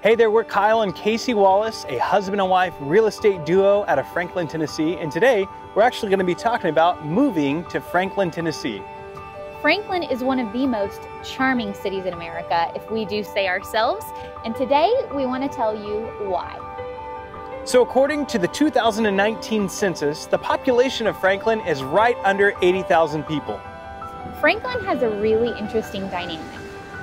Hey there, we're Kyle and Casey Wallace, a husband and wife real estate duo out of Franklin, Tennessee. And today, we're actually going to be talking about moving to Franklin, Tennessee. Franklin is one of the most charming cities in America, if we do say ourselves. And today, we want to tell you why. So according to the 2019 census, the population of Franklin is right under 80,000 people. Franklin has a really interesting dynamic.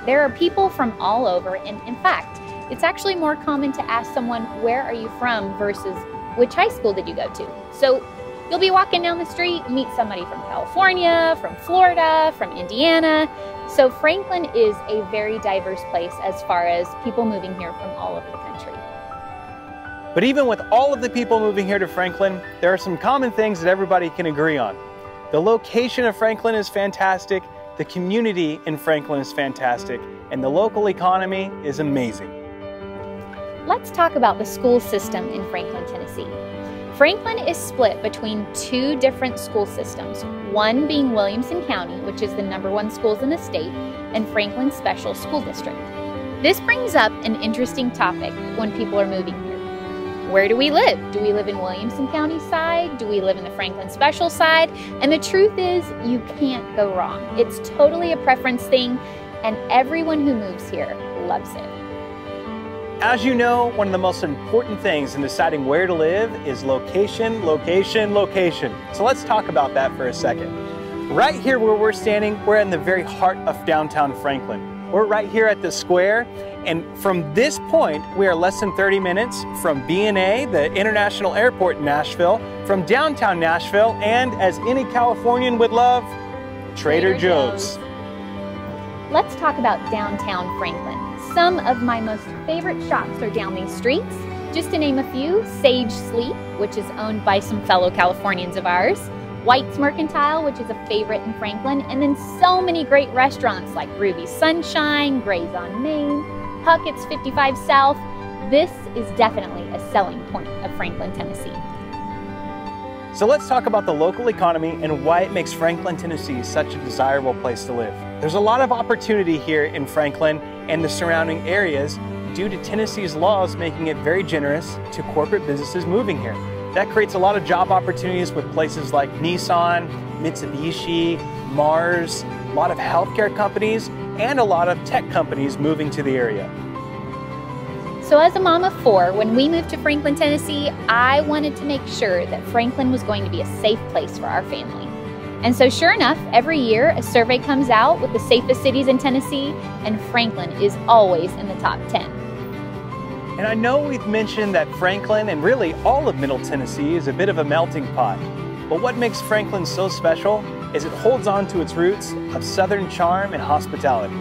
There are people from all over, and in fact, it's actually more common to ask someone, where are you from versus which high school did you go to? So you'll be walking down the street, meet somebody from California, from Florida, from Indiana. So Franklin is a very diverse place as far as people moving here from all over the country. But even with all of the people moving here to Franklin, there are some common things that everybody can agree on. The location of Franklin is fantastic, the community in Franklin is fantastic, and the local economy is amazing. Let's talk about the school system in Franklin, Tennessee. Franklin is split between two different school systems, one being Williamson County, which is the #1 schools in the state, and Franklin Special School District. This brings up an interesting topic when people are moving here. Where do we live? Do we live in Williamson County side? Do we live in the Franklin Special side? And the truth is, you can't go wrong. It's totally a preference thing, and everyone who moves here loves it. As you know, one of the most important things in deciding where to live is location, location, location. So let's talk about that for a second. Right here where we're standing, we're in the very heart of downtown Franklin. We're right here at the square, and from this point, we are less than 30 minutes from BNA, the international airport in Nashville, from downtown Nashville, and as any Californian would love, Trader Joe's. Let's talk about downtown Franklin. Some of my most favorite shops are down these streets. Just to name a few, Sage Sleep, which is owned by some fellow Californians of ours, White's Mercantile, which is a favorite in Franklin, and then so many great restaurants like Ruby Sunshine, Gray's on Main, Puckett's 55 South. This is definitely a selling point of Franklin, Tennessee. So let's talk about the local economy and why it makes Franklin, Tennessee such a desirable place to live. There's a lot of opportunity here in Franklin and the surrounding areas due to Tennessee's laws making it very generous to corporate businesses moving here. That creates a lot of job opportunities with places like Nissan, Mitsubishi, Mars, a lot of healthcare companies, and a lot of tech companies moving to the area. So as a mom of four, when we moved to Franklin, Tennessee, I wanted to make sure that Franklin was going to be a safe place for our family. And so sure enough, every year a survey comes out with the safest cities in Tennessee, and Franklin is always in the top 10. And I know we've mentioned that Franklin and really all of Middle Tennessee is a bit of a melting pot. But what makes Franklin so special is it holds on to its roots of Southern charm and hospitality.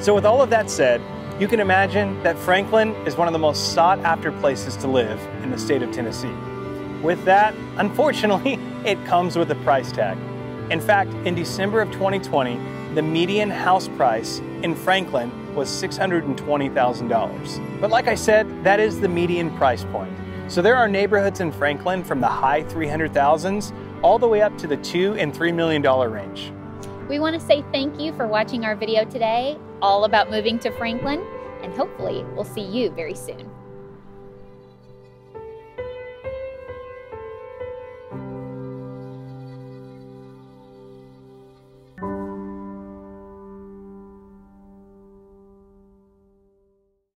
So with all of that said, you can imagine that Franklin is one of the most sought-after places to live in the state of Tennessee. With that, unfortunately, it comes with a price tag. In fact, in December of 2020, the median house price in Franklin was $620,000. But like I said, that is the median price point. So there are neighborhoods in Franklin from the high 300,000s all the way up to the $2 and $3 million range. We want to say thank you for watching our video today, all about moving to Franklin, and hopefully we'll see you very soon.